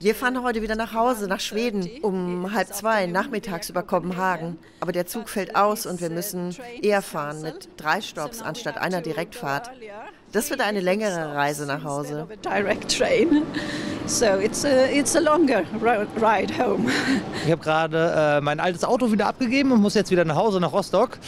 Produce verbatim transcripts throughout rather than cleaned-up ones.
Wir fahren heute wieder nach Hause, nach Schweden, um halb zwei nachmittags über Kopenhagen. Aber der Zug fällt aus und wir müssen eher fahren, mit drei Stops anstatt einer Direktfahrt. Das wird eine längere Reise nach Hause. Ich habe gerade äh, mein altes Auto wieder abgegeben und muss jetzt wieder nach Hause, nach Rostock.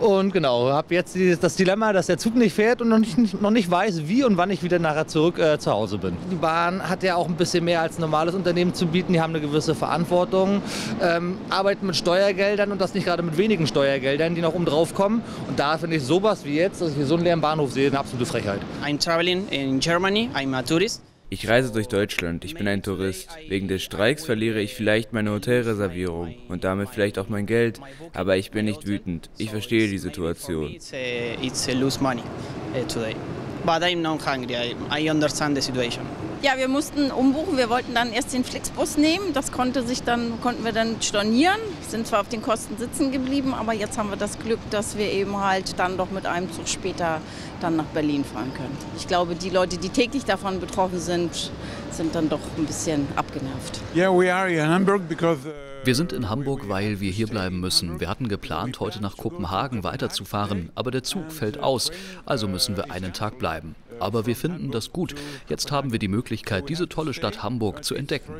Und genau, habe jetzt dieses, das Dilemma, dass der Zug nicht fährt und noch nicht, noch nicht weiß, wie und wann ich wieder nachher zurück äh, zu Hause bin. Die Bahn hat ja auch ein bisschen mehr als ein normales Unternehmen zu bieten. Die haben eine gewisse Verantwortung, ähm, arbeiten mit Steuergeldern und das nicht gerade mit wenigen Steuergeldern, die noch oben drauf kommen. Und da finde ich sowas wie jetzt, dass ich hier so einen leeren Bahnhof sehe, eine absolute Frechheit. I'm traveling in Germany. I'm a tourist. Ich reise durch Deutschland, ich bin ein Tourist. Wegen des Streiks verliere ich vielleicht meine Hotelreservierung und damit vielleicht auch mein Geld, aber ich bin nicht wütend. Ich verstehe die Situation. Ja, wir mussten umbuchen, wir wollten dann erst den Flixbus nehmen, das konnte sich dann, konnten wir dann stornieren, sind zwar auf den Kosten sitzen geblieben, aber jetzt haben wir das Glück, dass wir eben halt dann doch mit einem Zug später dann nach Berlin fahren können. Ich glaube, die Leute, die täglich davon betroffen sind, sind dann doch ein bisschen abgenervt. Yeah, we are in Hamburg because, uh Wir sind in Hamburg, weil wir hier bleiben müssen. Wir hatten geplant, heute nach Kopenhagen weiterzufahren, aber der Zug fällt aus, also müssen wir einen Tag bleiben. Aber wir finden das gut. Jetzt haben wir die Möglichkeit, diese tolle Stadt Hamburg zu entdecken.